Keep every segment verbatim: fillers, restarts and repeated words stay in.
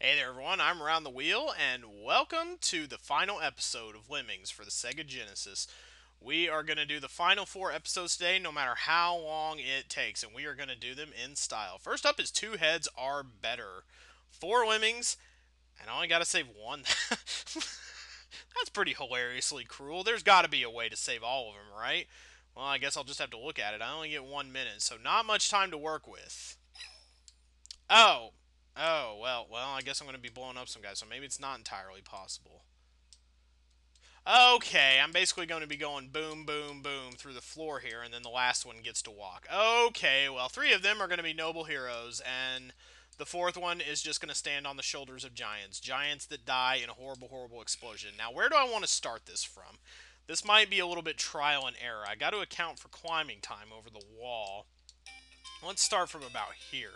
Hey there everyone, I'm Around the Wheel, and welcome to the final episode of Lemmings for the Sega Genesis. We are going to do the final four episodes today, no matter how long it takes, and we are going to do them in style. First up is Two Heads Are Better. Four Lemmings, and I only got to save one. That's pretty hilariously cruel. There's got to be a way to save all of them, right? Well, I guess I'll just have to look at it. I only get one minute, so not much time to work with. Oh! Oh, well, well, I guess I'm going to be blowing up some guys, so maybe it's not entirely possible. Okay, I'm basically going to be going boom, boom, boom through the floor here, and then the last one gets to walk. Okay, well, three of them are going to be noble heroes, and the fourth one is just going to stand on the shoulders of giants. Giants that die in a horrible, horrible explosion. Now, where do I want to start this from? This might be a little bit trial and error. I got to account for climbing time over the wall. Let's start from about here.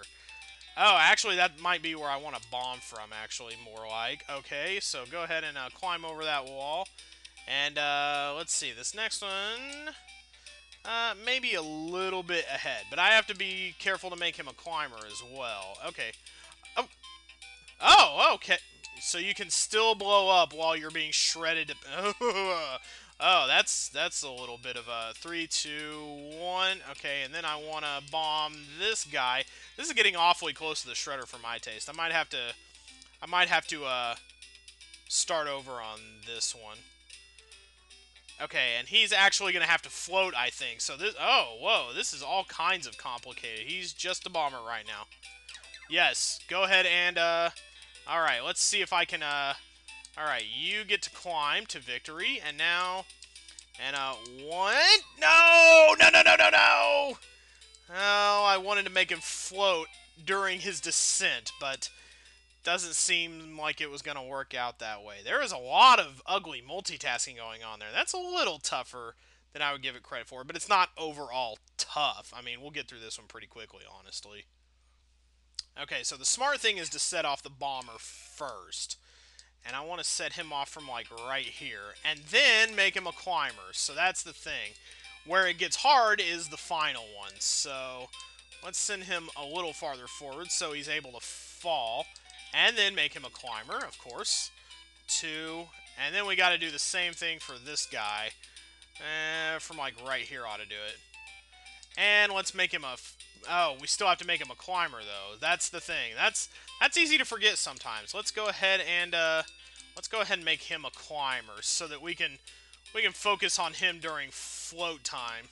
Oh, actually, that might be where I want to bomb from, actually, more like. Okay, so go ahead and uh, climb over that wall. And, uh, let's see, this next one, uh, maybe a little bit ahead. But I have to be careful to make him a climber as well. Okay. Oh, oh okay. So you can still blow up while you're being shredded to... oh, that's, that's a little bit of a three, two, one. Okay, and then I want to bomb this guy. This is getting awfully close to the shredder for my taste. I might have to... I might have to, uh... start over on this one. Okay, and he's actually going to have to float, I think. So this... Oh, whoa. This is all kinds of complicated. He's just a bomber right now. Yes. Go ahead and, uh... alright, let's see if I can, uh... alright, you get to climb to victory, and now... And, uh, one... No! No, no, no, no, no! Oh, I wanted to make him float during his descent, but... doesn't seem like it was going to work out that way. There is a lot of ugly multitasking going on there. That's a little tougher than I would give it credit for, but it's not overall tough. I mean, we'll get through this one pretty quickly, honestly. Okay, so the smart thing is to set off the bomber first. And I want to set him off from, like, right here. And then make him a climber. So that's the thing. Where it gets hard is the final one. So let's send him a little farther forward so he's able to fall. And then make him a climber, of course. Two. And then we got to do the same thing for this guy. Eh, from, like, right here ought to do it. And let's make him a... F oh, we still have to make him a climber, though. That's the thing. That's that's easy to forget sometimes. Let's go ahead and uh, let's go ahead and make him a climber so that we can we can focus on him during float time.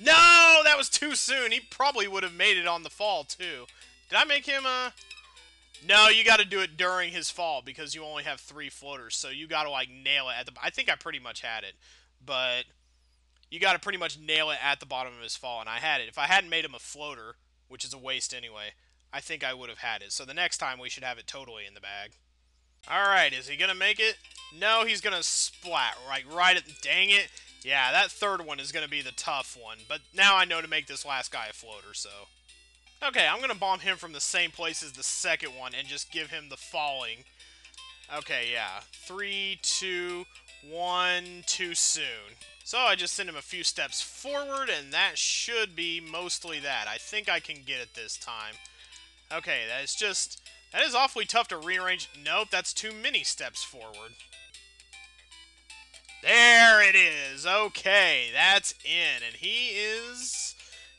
No, that was too soon. He probably would have made it on the fall too. Did I make him a? No, you got to do it during his fall because you only have three floaters, so you got to like nail it at the. I think I pretty much had it, but. You got to pretty much nail it at the bottom of his fall, and I had it. If I hadn't made him a floater, which is a waste anyway, I think I would have had it. So the next time we should have it totally in the bag. Alright, is he going to make it? No, he's going to splat right, right at... Dang it. Yeah, that third one is going to be the tough one, but now I know to make this last guy a floater, so... Okay, I'm going to bomb him from the same place as the second one and just give him the falling. Okay, yeah. Three, two, one, too soon. So I just send him a few steps forward, and that should be mostly that. I think I can get it this time. Okay, that is just... that is awfully tough to rearrange. Nope, that's too many steps forward. There it is! Okay, that's in. And he is...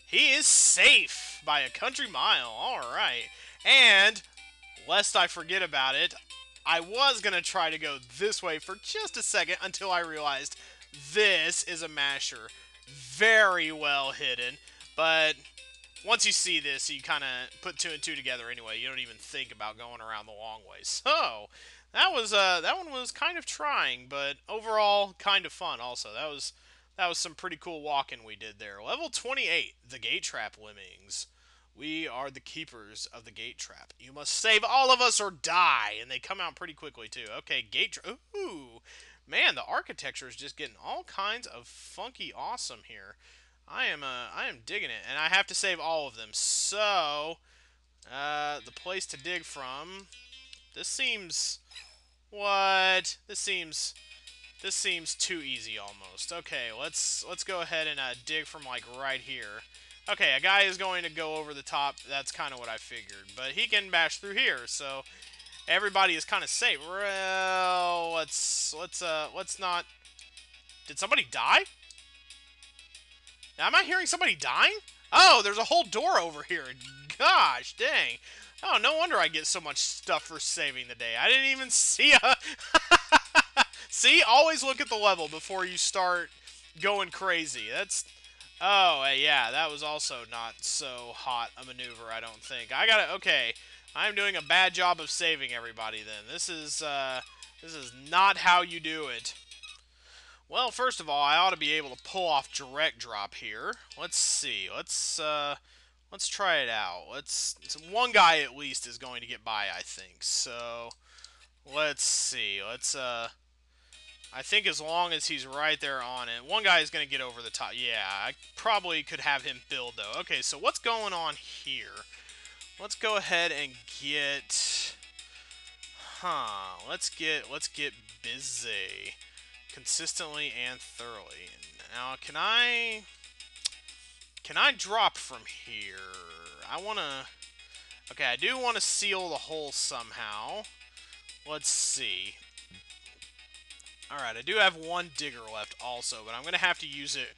he is safe by a country mile. Alright. And, lest I forget about it, I was going to try to go this way for just a second until I realized... this is a masher. Very well hidden. But once you see this, you kind of put two and two together anyway. You don't even think about going around the long way. So that was uh, that one was kind of trying, but overall kind of fun also. That was that was some pretty cool walking we did there. Level twenty-eight, the Gate Trap Lemmings. We are the keepers of the Gate Trap. You must save all of us or die. And they come out pretty quickly too. Okay, Gate Trap. Ooh. Man, the architecture is just getting all kinds of funky awesome here. I am uh, I am digging it, and I have to save all of them. So, uh, the place to dig from. This seems what? This seems this seems too easy almost. Okay, let's let's go ahead and uh, dig from like right here. Okay, a guy is going to go over the top. That's kind of what I figured. But he can bash through here, so everybody is kind of safe. Well, let's let's uh let's not. Did somebody die? Now, am I hearing somebody dying? Oh, there's a whole door over here. Gosh, dang. Oh, no wonder I get so much stuff for saving the day. I didn't even see a... See? Always look at the level before you start going crazy. That's... Oh, yeah, that was also not so hot a maneuver, I don't think. I gotta... Okay, I'm doing a bad job of saving everybody, then. This is, uh... This is not how you do it. Well, first of all, I ought to be able to pull off direct drop here. Let's see. Let's, uh... Let's try it out. Let's one guy at least is going to get by, I think. So let's see. Let's uh I think as long as he's right there on it, one guy is going to get over the top. Yeah, I probably could have him build though. Okay, so what's going on here? Let's go ahead and get huh, let's get let's get busy consistently and thoroughly. Now, can I Can I drop from here? I want to... Okay, I do want to seal the hole somehow. Let's see. Alright, I do have one digger left also, but I'm going to have to use it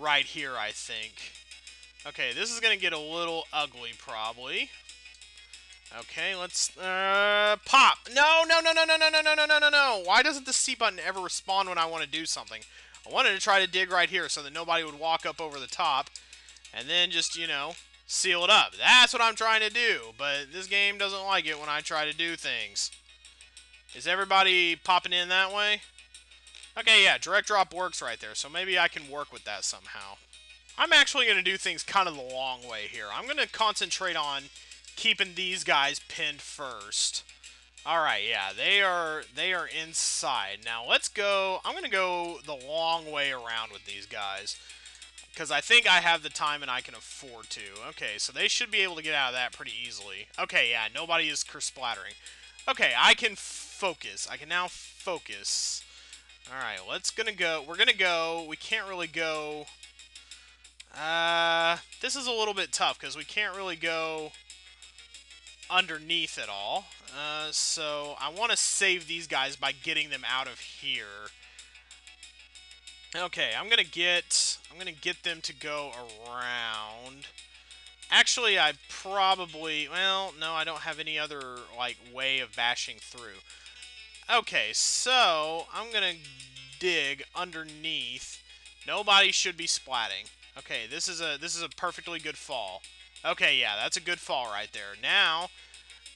right here, I think. Okay, this is going to get a little ugly, probably. Okay, let's... Uh, pop! No, no, no, no, no, no, no, no, no, no, no! Why doesn't the C button ever respond when I want to do something? I wanted to try to dig right here so that nobody would walk up over the top. And then just, you know, seal it up. That's what I'm trying to do. But this game doesn't like it when I try to do things. Is everybody popping in that way? Okay, yeah, direct drop works right there. So maybe I can work with that somehow. I'm actually going to do things kind of the long way here. I'm going to concentrate on keeping these guys pinned first. Alright, yeah, they are they are inside. Now let's go... I'm going to go the long way around with these guys. Because I think I have the time and I can afford to. Okay, so they should be able to get out of that pretty easily. Okay, yeah, nobody is curse-splattering. Okay, I can focus. I can now focus. Alright, let's gonna go... We're gonna go... We can't really go... Uh, this is a little bit tough, because we can't really go underneath at all. Uh, so I want to save these guys by getting them out of here. Okay, I'm gonna get I'm gonna get them to go around. Actually, I probably well, no, I don't have any other like way of bashing through. Okay, so I'm gonna dig underneath. Nobody should be splatting. Okay, this is a this is a perfectly good fall. Okay, yeah, that's a good fall right there. Now,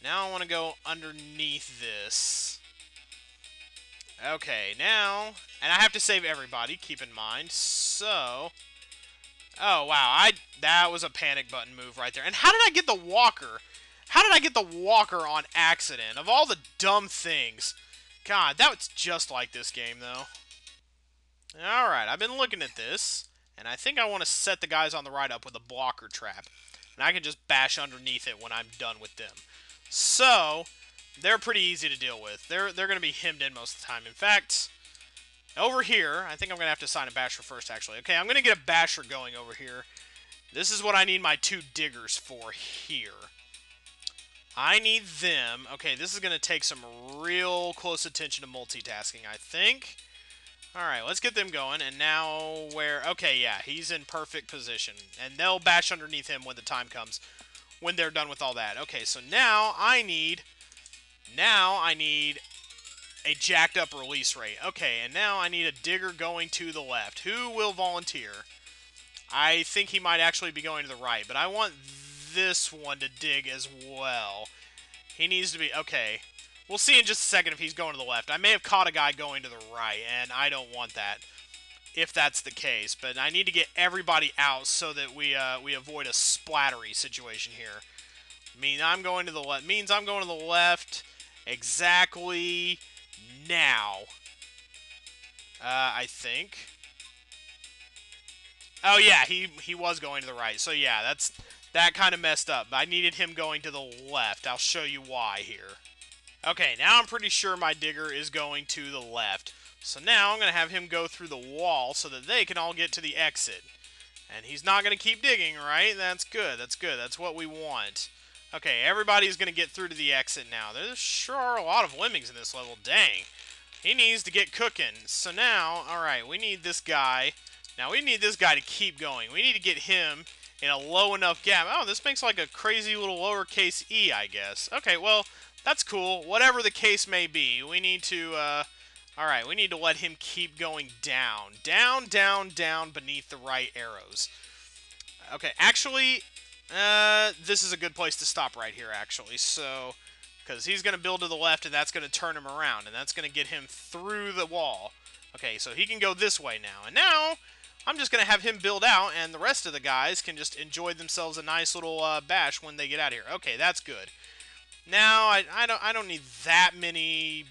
now I want to go underneath this. Okay, now, and I have to save everybody, keep in mind, so... Oh, wow, I that was a panic button move right there. And how did I get the walker? How did I get the walker on accident? Of all the dumb things. God, that was just like this game, though. Alright, I've been looking at this, and I think I want to set the guys on the right up with a blocker trap. And I can just bash underneath it when I'm done with them. So... They're pretty easy to deal with. They're they're going to be hemmed in most of the time. In fact, over here, I think I'm going to have to assign a basher first, actually. Okay, I'm going to get a basher going over here. This is what I need my two diggers for here. I need them. Okay, this is going to take some real close attention to multitasking, I think. All right, let's get them going. And now where... Okay, yeah, he's in perfect position. And they'll bash underneath him when the time comes, when they're done with all that. Okay, so now I need... Now I need a jacked up release rate. Okay, and now I need a digger going to the left. Who will volunteer? I think he might actually be going to the right, but I want this one to dig as well. He needs to be... Okay. We'll see in just a second if he's going to the left. I may have caught a guy going to the right, and I don't want that if that's the case. But I need to get everybody out so that we uh, we avoid a splattery situation here. Mean I'm going to the left. Means I'm going to the left... Exactly now. Uh, I think. Oh yeah, he he was going to the right. So yeah, that's that kind of messed up. I needed him going to the left. I'll show you why here. Okay, now I'm pretty sure my digger is going to the left. So now I'm going to have him go through the wall so that they can all get to the exit. And he's not going to keep digging, right? That's good. That's good. That's what we want. Okay, everybody's going to get through to the exit now. There sure are a lot of lemmings in this level. Dang. He needs to get cooking. So now, alright, we need this guy. Now, we need this guy to keep going. We need to get him in a low enough gap. Oh, this makes like a crazy little lowercase e, I guess. Okay, well, that's cool. Whatever the case may be, we need to, uh... alright, we need to let him keep going down. Down, down, down beneath the right arrows. Okay, actually, uh, this is a good place to stop right here, actually. So, because he's going to build to the left, and that's going to turn him around. And that's going to get him through the wall. Okay, so he can go this way now. And now, I'm just going to have him build out, and the rest of the guys can just enjoy themselves a nice little uh, bash when they get out of here. Okay, that's good. Now, I, I, don't, I don't need that many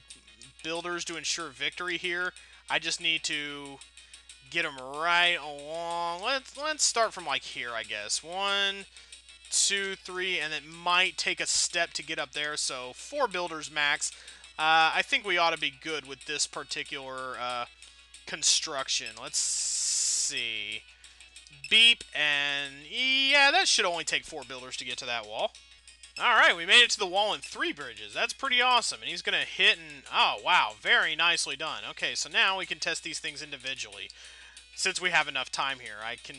builders to ensure victory here. I just need to get them right along. Let's let's start from like here, I guess. One, two, three, and it might take a step to get up there. So four builders max. Uh, I think we ought to be good with this particular uh, construction. Let's see. Beep and yeah, that should only take four builders to get to that wall. Alright, we made it to the wall in three bridges. That's pretty awesome. And he's going to hit and... oh, wow. Very nicely done. Okay, so now we can test these things individually. Since we have enough time here, I can...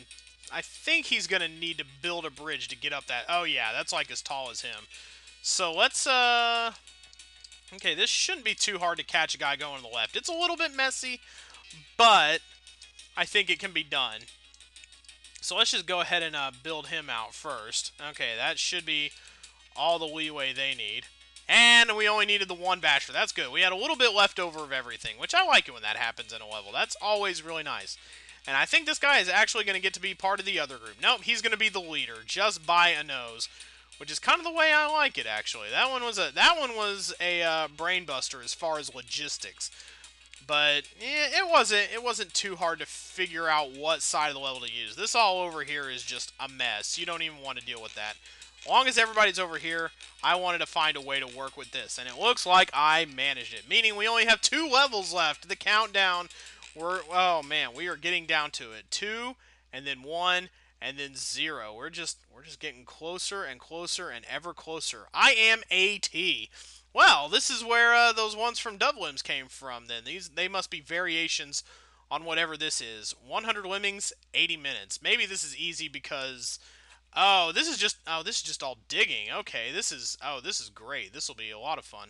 I think he's going to need to build a bridge to get up that... oh, yeah, that's like as tall as him. So let's, uh... okay, this shouldn't be too hard to catch a guy going to the left. It's a little bit messy, but I think it can be done. So let's just go ahead and uh, build him out first. Okay, that should be all the leeway they need. And we only needed the one basher. That's good. We had a little bit left over of everything, which I like it when that happens in a level. That's always really nice. And I think this guy is actually going to get to be part of the other group. Nope, he's going to be the leader, just by a nose, which is kind of the way I like it, actually. That one was a that one was a uh, brain buster as far as logistics. But eh, it wasn't it wasn't too hard to figure out what side of the level to use. This all over here is just a mess. You don't even want to deal with that. As long as everybody's over here, I wanted to find a way to work with this. And it looks like I managed it. Meaning we only have two levels left. The countdown, we're, oh man, we are getting down to it. Two, and then one, and then zero. We're just, we're just getting closer and closer and ever closer. I am A T. Well, this is where uh, those ones from Dublims came from then. These, they must be variations on whatever this is. one hundred lemmings, eighty minutes. Maybe this is easy because... oh, this is just, oh, this is just all digging. Okay, this is, oh, this is great. This will be a lot of fun.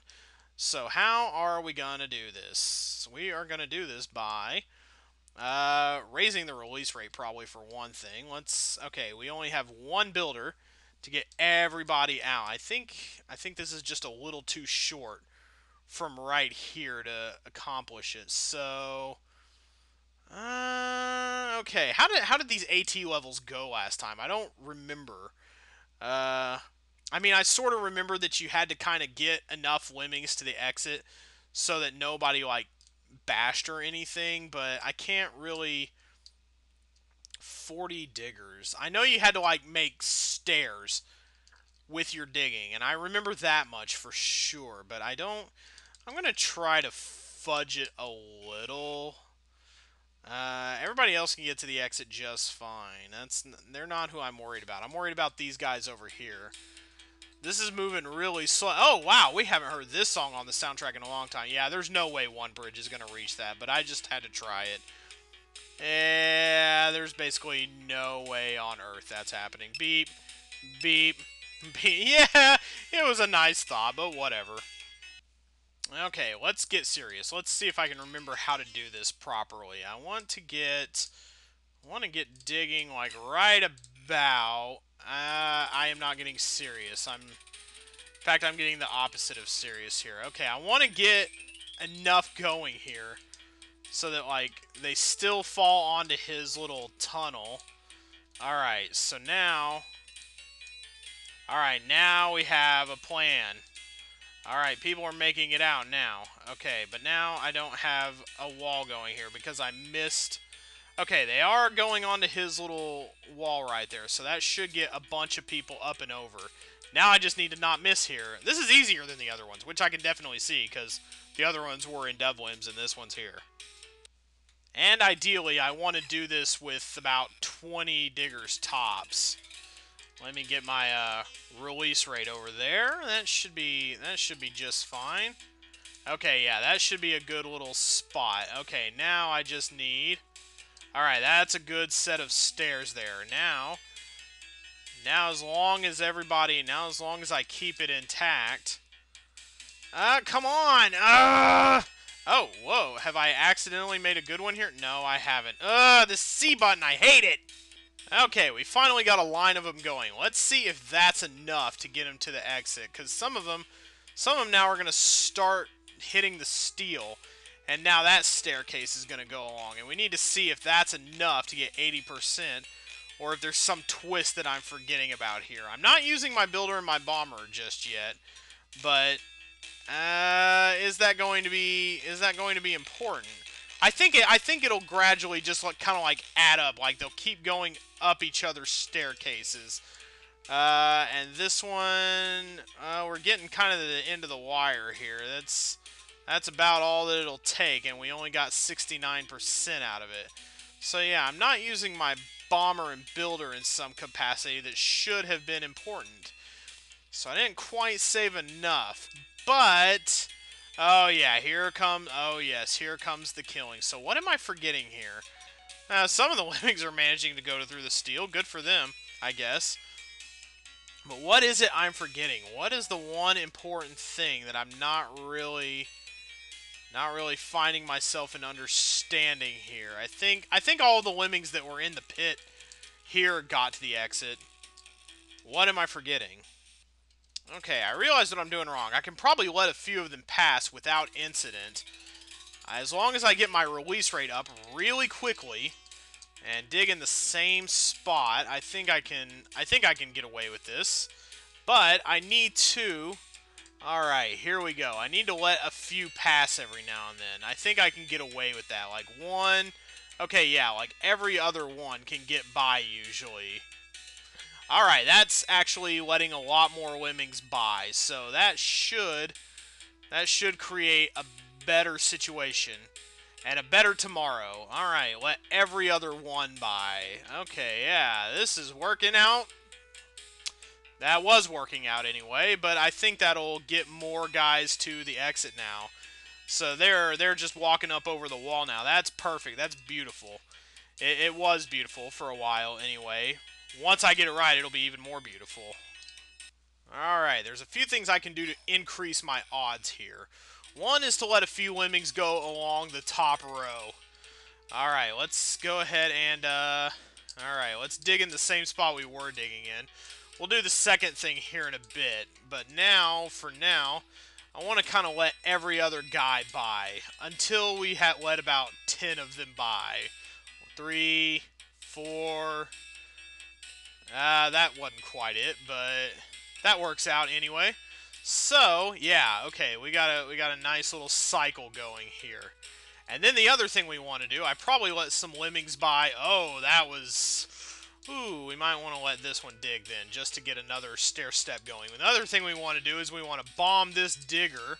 So how are we going to do this? We are going to do this by uh, raising the release rate, probably, for one thing. Let's, okay, we only have one builder to get everybody out. I think, I think this is just a little too short from right here to accomplish it. So... Uh, okay, how did how did these AT levels go last time? I don't remember. Uh, I mean, I sort of remember that you had to kind of get enough lemmings to the exit so that nobody, like, bashed or anything, but I can't really... forty diggers. I know you had to, like, make stairs with your digging, and I remember that much for sure, but I don't... I'm going to try to fudge it a little... Uh, everybody else can get to the exit just fine. That's they're not who I'm worried about. I'm worried about these guys over here. This is moving really slow. Oh, wow, we haven't heard this song on the soundtrack in a long time. Yeah, there's no way one bridge is going to reach that, but I just had to try it. Yeah, there's basically no way on earth that's happening. Beep, beep, beep. Yeah, it was a nice thought, but whatever. Okay, let's get serious. Let's see if I can remember how to do this properly. I want to get, I want to get digging like right about. Uh, I am not getting serious. I'm, in fact, I'm getting the opposite of serious here. Okay, I want to get enough going here so that like they still fall onto his little tunnel. All right, so now, all right, now we have a plan. Alright, people are making it out now. Okay, but now I don't have a wall going here because I missed... okay, they are going onto his little wall right there, so that should get a bunch of people up and over. Now I just need to not miss here. This is easier than the other ones, which I can definitely see because the other ones were in Dublims and this one's here. And ideally, I want to do this with about twenty diggers tops. Let me get my uh, release rate over there. That should be that should be just fine. Okay, yeah, that should be a good little spot. Okay, now I just need... Alright, that's a good set of stairs there. Now, now as long as everybody... Now as long as I keep it intact... Ah, uh, come on! Ah! Uh! Oh, whoa, have I accidentally made a good one here? No, I haven't. Ugh, the C button, I hate it! Okay, we finally got a line of them going. Let's see if that's enough to get them to the exit, because some of them, some of them now are going to start hitting the steel, and now that staircase is going to go along, and we need to see if that's enough to get eighty percent, or if there's some twist that I'm forgetting about here. I'm not using my builder and my bomber just yet, but... Uh, is that going to be is that going to be important? I think it, I think it'll gradually just like kind of like add up. Like they'll keep going up each other's staircases. Uh, and this one, uh, we're getting kind of to the end of the wire here. That's that's about all that it'll take, and we only got sixty-nine percent out of it. So yeah, I'm not using my bomber and builder in some capacity that should have been important. So I didn't quite save enough. But, oh yeah, here comes, oh yes, here comes the killing. So what am I forgetting here? Uh, some of the lemmings are managing to go through the steel. Good for them, I guess. But what is it I'm forgetting? What is the one important thing that I'm not really, not really finding myself in understanding here? I think, I think all the lemmings that were in the pit here got to the exit. What am I forgetting? Okay, I realize what I'm doing wrong. I can probably let a few of them pass without incident. As long as I get my release rate up really quickly and dig in the same spot, I think I can I think I can get away with this. But I need to... Alright, here we go. I need to let a few pass every now and then. I think I can get away with that. Like one... Okay, yeah, like every other one can get by usually. Alright, that's actually letting a lot more lemmings by, so that should that should create a better situation and a better tomorrow. Alright, let every other one by. Okay, yeah, this is working out. That was working out anyway, but I think that'll get more guys to the exit now. So they're they're just walking up over the wall now. That's perfect. That's beautiful. It, it was beautiful for a while anyway. Once I get it right, it'll be even more beautiful. Alright, there's a few things I can do to increase my odds here. One is to let a few lemmings go along the top row. Alright, let's go ahead and, uh... Alright, let's dig in the same spot we were digging in. We'll do the second thing here in a bit. But now, for now, I want to kind of let every other guy by. Until we had let about ten of them by. Three, four... Uh, that wasn't quite it, but that works out anyway. So, yeah, okay, we got a, we got a nice little cycle going here. And then the other thing we want to do, I probably let some lemmings by. Oh, that was... Ooh, we might want to let this one dig then, just to get another stair step going. Another thing we want to do is we want to bomb this digger.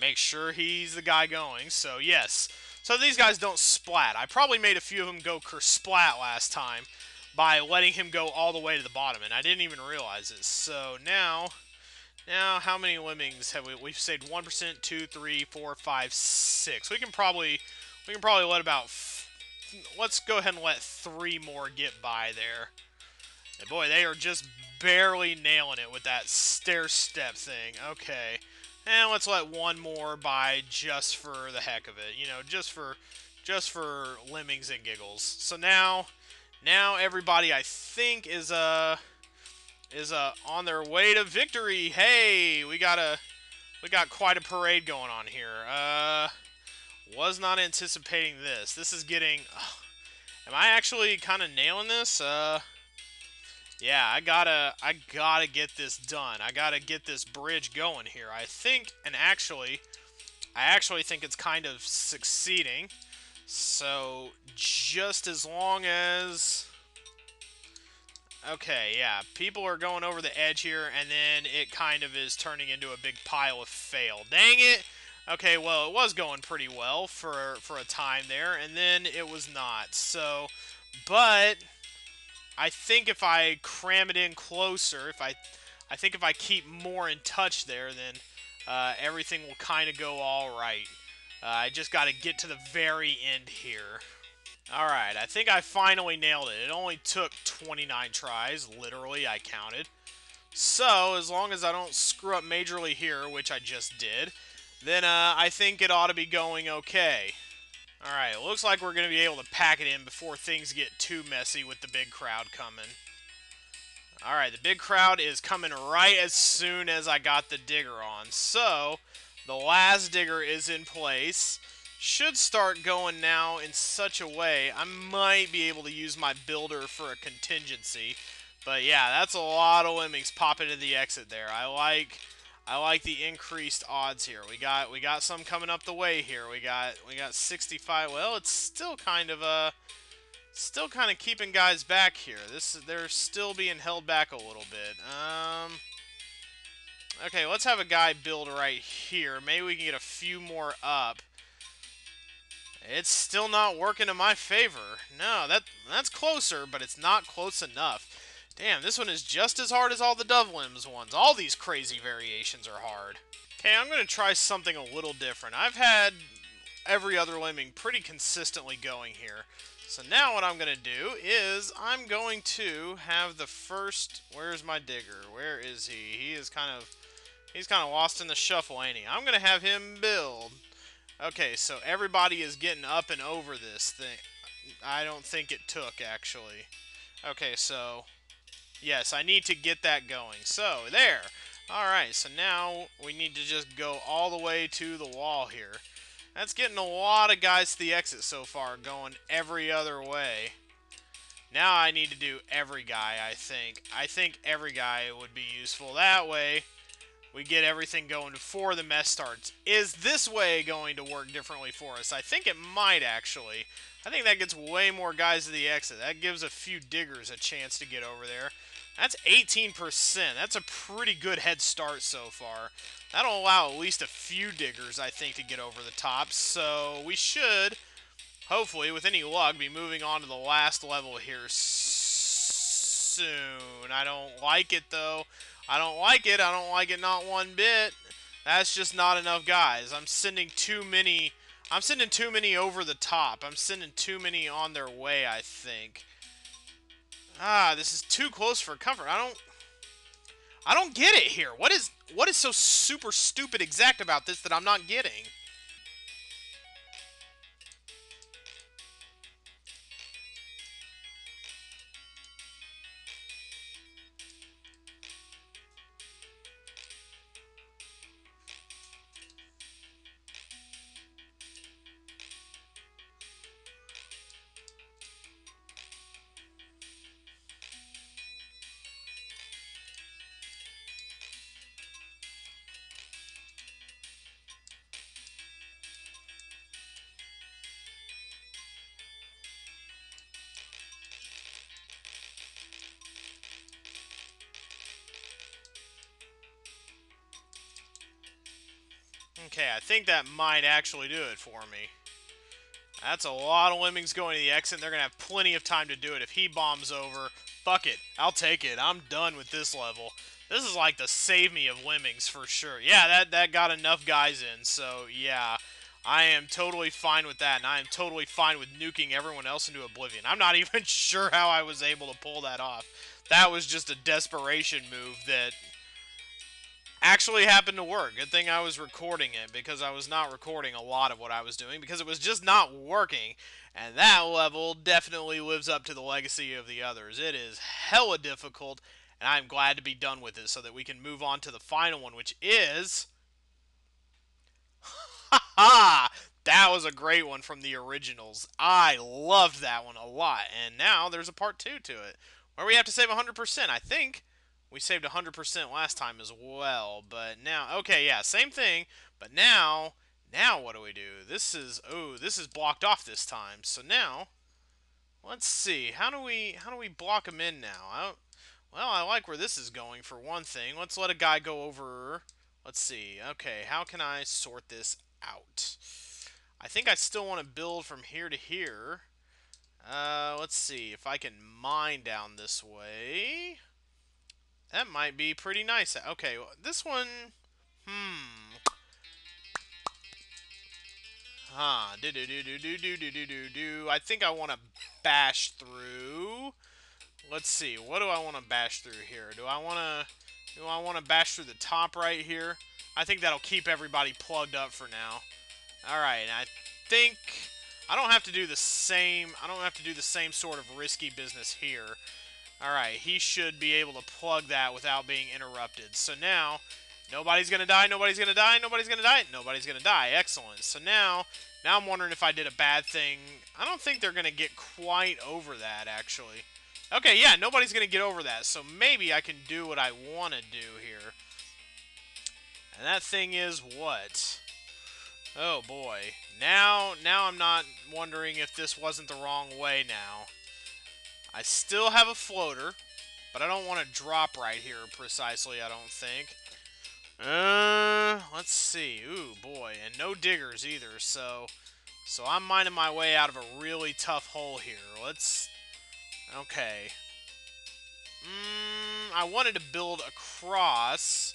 Make sure he's the guy going, so yes. So these guys don't splat. I probably made a few of them go kersplat last time by letting him go all the way to the bottom, and I didn't even realize it. So now, now how many lemmings have we? We've saved one percent, two, three, four, five, six. We can probably, we can probably let about. F Let's go ahead and let three more get by there. And boy, they are just barely nailing it with that stair step thing. Okay, and let's let one more by just for the heck of it. You know, just for, just for lemmings and giggles. So now. Now everybody, I think, is uh is uh on their way to victory. Hey, we got a we got quite a parade going on here. Uh, was not anticipating this. This is getting. Oh, am I actually kind of nailing this? Uh, yeah, I gotta I gotta get this done. I gotta get this bridge going here. I think, and actually, I actually think it's kind of succeeding. So, just as long as... Okay, yeah, people are going over the edge here, and then it kind of is turning into a big pile of fail. Dang it! Okay, well, it was going pretty well for, for a time there, and then it was not. So, but I think if I cram it in closer, if I, I think if I keep more in touch there, then uh, everything will kind of go all right. Uh, I just got to get to the very end here. All right, I think I finally nailed it. It only took twenty-nine tries, literally, I counted. So, as long as I don't screw up majorly here, which I just did, then uh, I think it ought to be going okay. All right, it looks like we're going to be able to pack it in before things get too messy with the big crowd coming. All right, the big crowd is coming right as soon as I got the digger on. So, the last digger is in place. Should start going now in such a way I might be able to use my builder for a contingency. But yeah, that's a lot of lemmings popping to the exit there. I like I like the increased odds here. We got we got some coming up the way here. We got we got sixty-five. Well, it's still kind of uh still kind of keeping guys back here. This they're still being held back a little bit. Um Okay, let's have a guy build right here. Maybe we can get a few more up. It's still not working in my favor. No, that that's closer, but it's not close enough. Damn, this one is just as hard as all the dove limbs ones. All these crazy variations are hard. Okay, I'm going to try something a little different. I've had every other lemming pretty consistently going here. So now what I'm going to do is I'm going to have the first... Where's my digger? Where is he? He is kind of... He's kind of lost in the shuffle, ain't he? I'm going to have him build... Okay, so everybody is getting up and over this thing. I don't think it took, actually. Okay, so... Yes, I need to get that going. So, there! Alright, so now we need to just go all the way to the wall here. That's getting a lot of guys to the exit so far, going every other way. Now I need to do every guy, I think. I think every guy would be useful that way. We get everything going before the mess starts. Is this way going to work differently for us? I think it might, actually. I think that gets way more guys to the exit. That gives a few diggers a chance to get over there. That's eighteen percent. That's a pretty good head start so far. That'll allow at least a few diggers, I think, to get over the top. So we should, hopefully, with any luck, be moving on to the last level here soon. I don't like it, though. I don't like it. I don't like it not one bit. That's just not enough guys. I'm sending too many. I'm sending too many over the top. I'm sending too many on their way, I think. Ah, this is too close for comfort. I don't I don't get it here. What is what is so super stupid exact about this that I'm not getting? Okay, I think that might actually do it for me. That's a lot of lemmings going to the exit. They're going to have plenty of time to do it. If he bombs over, fuck it. I'll take it. I'm done with this level. This is like the save me of lemmings for sure. Yeah, that, that got enough guys in, so yeah. I am totally fine with that, and I am totally fine with nuking everyone else into oblivion. I'm not even sure how I was able to pull that off. That was just a desperation move that... actually happened to work. Good thing I was recording it, because I was not recording a lot of what I was doing, because it was just not working, and that level definitely lives up to the legacy of the others. It is hella difficult, and I'm glad to be done with it so that we can move on to the final one, which is... Ha ha! That was a great one from the originals. I loved that one a lot, and now there's a part two to it, where we have to save one hundred percent, I think. We saved one hundred percent last time as well, but now, okay, yeah, same thing, but now, now what do we do? This is, oh, this is blocked off this time, so now, let's see, how do we, how do we block them in now? I don't, well, I like where this is going for one thing. Let's let a guy go over, let's see, okay, how can I sort this out. I think I still want to build from here to here. Uh, let's see if I can mine down this way. That might be pretty nice. Okay, well, this one... Hmm. Huh. Do do do do do do do do do do. I think I want to bash through. Let's see. What do I want to bash through here? Do I want to? Do I want to bash through the top right here? I think that'll keep everybody plugged up for now. All right. I think I don't have to do the same. I don't have to do the same sort of risky business here. All right. He should be able to plug that without being interrupted. So now. Nobody's gonna die, nobody's gonna die, nobody's gonna die, nobody's gonna die. Excellent. So now, now I'm wondering if I did a bad thing. I don't think they're gonna get quite over that, actually. Okay, yeah, nobody's gonna get over that, so maybe I can do what I wanna do here. And that thing is what? Oh, boy. Now, now I'm not wondering if this wasn't the wrong way now. I still have a floater, but I don't wanna drop right here precisely, I don't think. Uh, let's see. Ooh, boy. And no diggers either, so... So I'm mining my way out of a really tough hole here. Let's... Okay. Mmm, I wanted to build across.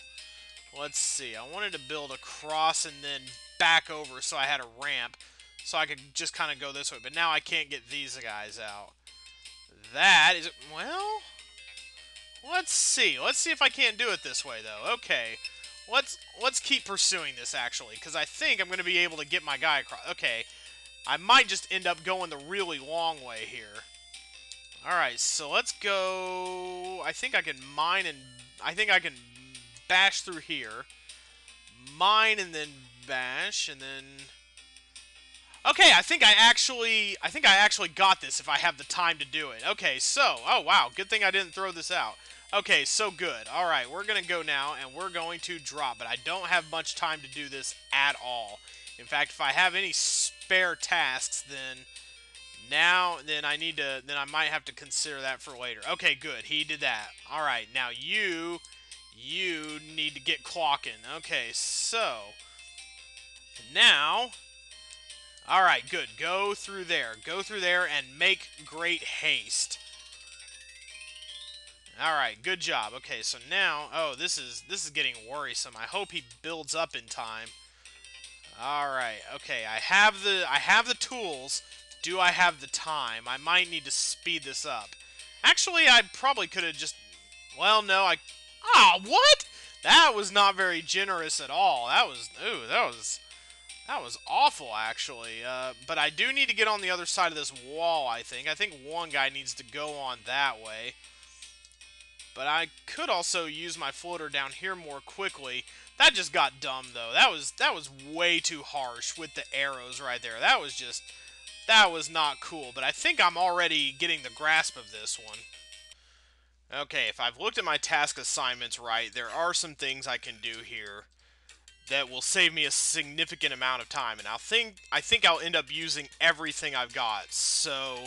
Let's see. I wanted to build across and then back over so I had a ramp. So I could just kind of go this way. But now I can't get these guys out. That is... Well... Let's see. Let's see if I can't do it this way, though. Okay. Let's let's keep pursuing this, actually, because I think I'm going to be able to get my guy across. Okay, I might just end up going the really long way here. All right, so let's go... I think I can mine and... I think I can bash through here. Mine and then bash, and then... Okay, I think I actually... I think I actually got this if I have the time to do it. Okay, so... Oh, wow, good thing I didn't throw this out. Okay, so good. All right, we're going to go now, and we're going to drop, but I don't have much time to do this at all. In fact, if I have any spare tasks, then now, then I need to, then I might have to consider that for later. Okay, good. He did that. All right, now you, you need to get clocking. Okay, so now, all right, good. Go through there. Go through there and make great haste. Alright, good job. Okay, so now... Oh, this is this is getting worrisome. I hope he builds up in time. Alright, okay. I have the I have the tools. Do I have the time? I might need to speed this up. Actually, I probably could have just... Well, no, I... Ah, oh, what? That was not very generous at all. That was... Ooh, that was... That was awful, actually. Uh, but I do need to get on the other side of this wall, I think. I think one guy needs to go on that way. But I could also use my floater down here more quickly. That just got dumb, though. That was that was way too harsh with the arrows right there. That was just... That was not cool. But I think I'm already getting the grasp of this one. Okay, if I've looked at my task assignments right, there are some things I can do here that will save me a significant amount of time. And I'll think, I think I'll end up using everything I've got. So...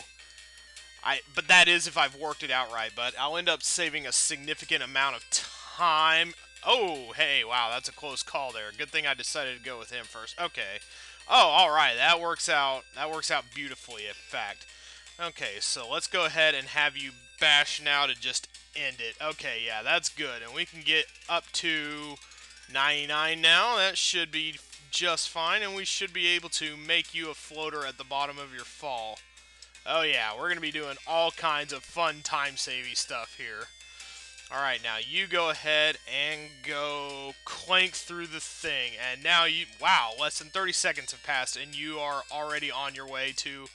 I, but that is if I've worked it out right, but I'll end up saving a significant amount of time. Oh, hey, wow, that's a close call there. Good thing I decided to go with him first. Okay. Oh, alright, that works out. That works out beautifully, in fact. Okay, so let's go ahead and have you bash now to just end it. Okay, yeah, that's good. And we can get up to ninety-nine now. That should be just fine, and we should be able to make you a floater at the bottom of your fall. Oh yeah, we're going to be doing all kinds of fun time-saving stuff here. Alright, now you go ahead and go clank through the thing. And now you... Wow, less than thirty seconds have passed and you are already on your way to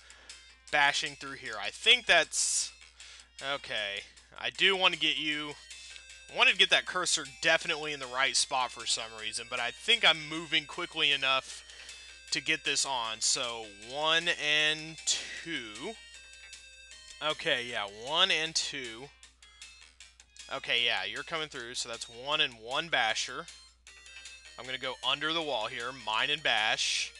bashing through here. I think that's... Okay. I do want to get you... I wanted to get that cursor definitely in the right spot for some reason, but I think I'm moving quickly enough to get this on. So one and two. Okay, yeah, one and two. Okay, yeah, you're coming through, so that's one and one basher. I'm gonna go under the wall here, mine and bash,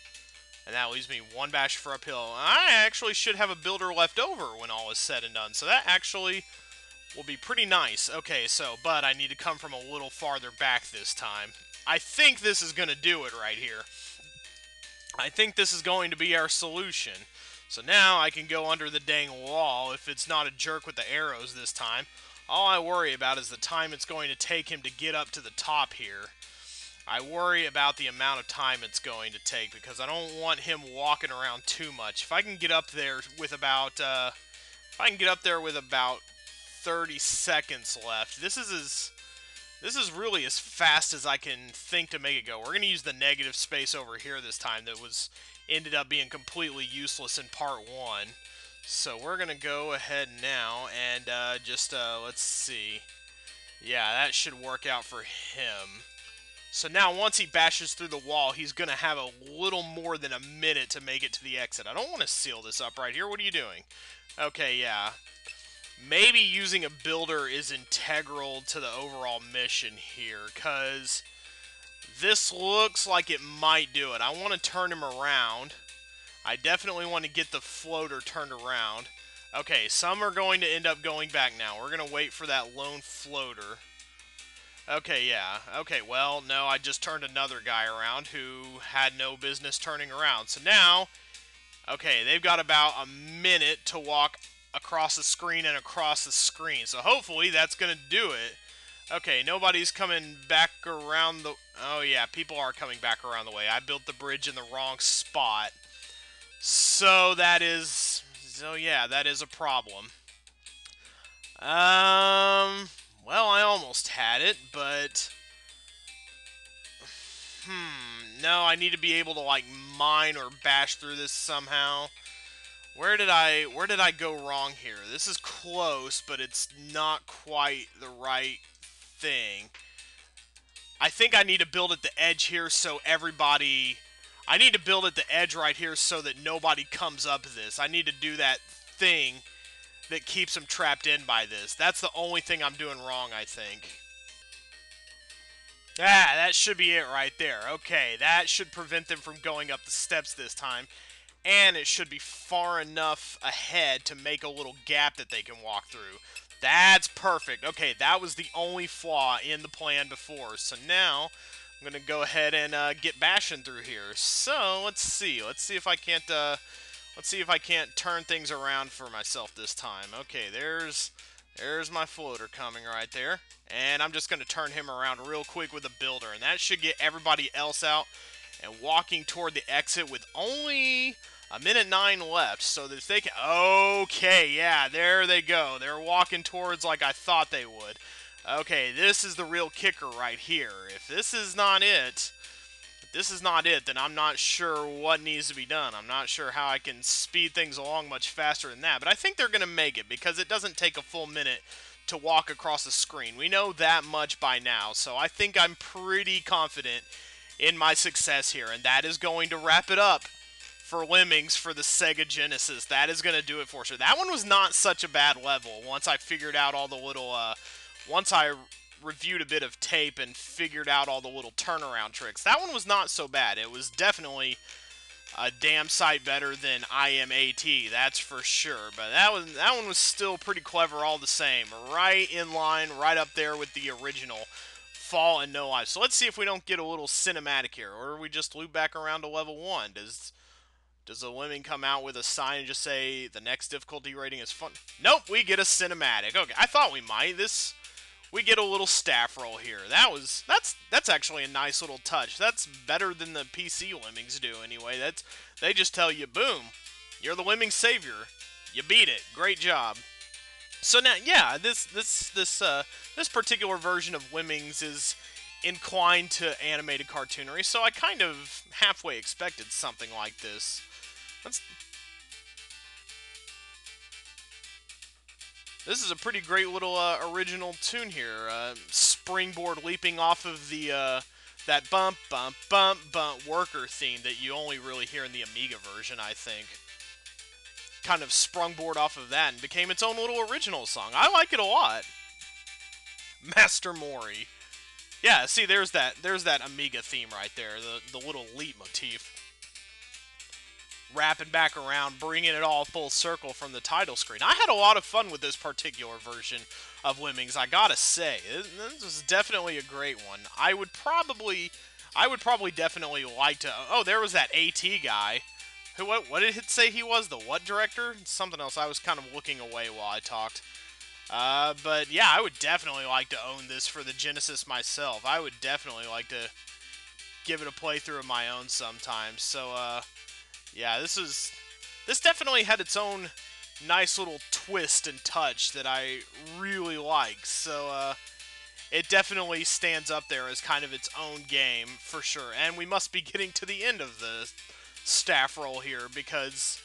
and that leaves me one bash for uphill. I actually should have a builder left over when all is said and done, so that actually will be pretty nice. Okay, so, but I need to come from a little farther back this time. I think this is gonna do it right here. I think this is going to be our solution. So now I can go under the dang wall if it's not a jerk with the arrows this time. All I worry about is the time it's going to take him to get up to the top here. I worry about the amount of time it's going to take because I don't want him walking around too much. If I can get up there with about, uh, if I can get up there with about thirty seconds left, this is as, this is really as fast as I can think to make it go. We're going to use the negative space over here this time that was ended up being completely useless in part one. So we're going to go ahead now and uh, just, uh, let's see. Yeah, that should work out for him. So now once he bashes through the wall, he's going to have a little more than a minute to make it to the exit. I don't want to seal this up right here. What are you doing? Okay, yeah. Maybe using a builder is integral to the overall mission here, because this looks like it might do it. I want to turn him around. I definitely want to get the floater turned around. Okay, some are going to end up going back now. We're going to wait for that lone floater. Okay, yeah. Okay, well, no, I just turned another guy around who had no business turning around. So now, okay, they've got about a minute to walk across the screen and across the screen. So hopefully that's going to do it. Okay, nobody's coming back around the... Oh, yeah, people are coming back around the way. I built the bridge in the wrong spot. So that is, so yeah, that is a problem. Um, well, I almost had it, but, hmm, no, I need to be able to, like, mine or bash through this somehow. Where did I, where did I go wrong here? This is close, but it's not quite the right thing. I think I need to build at the edge here so everybody... I need to build at the edge right here so that nobody comes up this. I need to do that thing that keeps them trapped in by this. That's the only thing I'm doing wrong, I think. Ah, that should be it right there. Okay, that should prevent them from going up the steps this time. And it should be far enough ahead to make a little gap that they can walk through. That's perfect. Okay, that was the only flaw in the plan before. So now... I'm going to go ahead and uh, get bashing through here. So, let's see. Let's see if I can't uh, let's see if I can't turn things around for myself this time. Okay, there's there's my floater coming right there. And I'm just going to turn him around real quick with a builder, and that should get everybody else out and walking toward the exit with only a minute nine left. So that if they can okay, yeah, there they go. They're walking towards like I thought they would. Okay, this is the real kicker right here. If this is not it, if this is not it, then I'm not sure what needs to be done. I'm not sure how I can speed things along much faster than that, but I think they're going to make it because it doesn't take a full minute to walk across the screen. We know that much by now, so I think I'm pretty confident in my success here, and that is going to wrap it up for Lemmings for the Sega Genesis. That is going to do it for sure. That one was not such a bad level once I figured out all the little... uh, Once I reviewed a bit of tape and figured out all the little turnaround tricks, that one was not so bad. It was definitely a damn sight better than I M A T, that's for sure. But that was, that one was still pretty clever all the same. Right in line, right up there with the original Fall and No Life. So let's see if we don't get a little cinematic here, or we just loop back around to level one. Does... Does the Lemming come out with a sign and just say, the next difficulty rating is fun? Nope, we get a cinematic. Okay, I thought we might. This... We get a little staff roll here. That was that's that's actually a nice little touch. That's better than the P C Lemmings do anyway. That's they just tell you, boom, you're the Lemming savior. You beat it. Great job. So now, yeah, this this this uh, this particular version of Lemmings is inclined to animated cartoonery. So I kind of halfway expected something like this. Let's. This is a pretty great little uh, original tune here. Uh, springboard leaping off of the uh, that bump, bump, bump, bump worker theme that you only really hear in the Amiga version, I think. Kind of sprungboard off of that and became its own little original song. I like it a lot. Master Mori. Yeah, see, there's that there's that Amiga theme right there. The the little leap motif. Wrapping back around, bringing it all full circle from the title screen. I had a lot of fun with this particular version of Lemmings, I gotta say. This was definitely a great one. I would probably... I would probably definitely like to... Oh, there was that AT guy. Who? What, what did it say he was? The what director? Something else. I was kind of looking away while I talked. Uh, but yeah, I would definitely like to own this for the Genesis myself. I would definitely like to give it a playthrough of my own sometime. So, uh, yeah, this is... This definitely had its own nice little twist and touch that I really like. So, uh... it definitely stands up there as kind of its own game, for sure. And we must be getting to the end of the staff roll here, because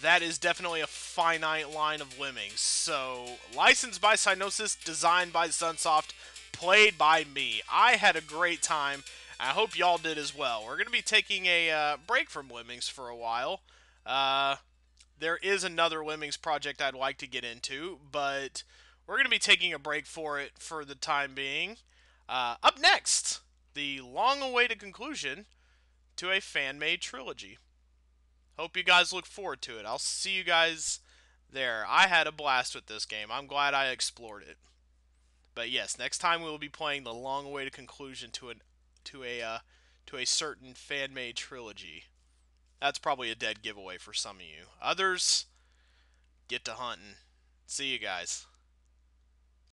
that is definitely a finite line of Lemmings. So, licensed by Psygnosis, designed by Sunsoft, played by me. I had a great time. I hope y'all did as well. We're going to be taking a uh, break from Lemmings for a while. Uh, there is another Lemmings project I'd like to get into, but... we're going to be taking a break for it for the time being. Uh, up next, the long-awaited conclusion to a fan-made trilogy. Hope you guys look forward to it. I'll see you guys there. I had a blast with this game. I'm glad I explored it. But yes, next time we will be playing the long-awaited conclusion to an to a uh, to a certain fan-made trilogy. That's probably a dead giveaway for some of you. Others, get to hunting. See you guys.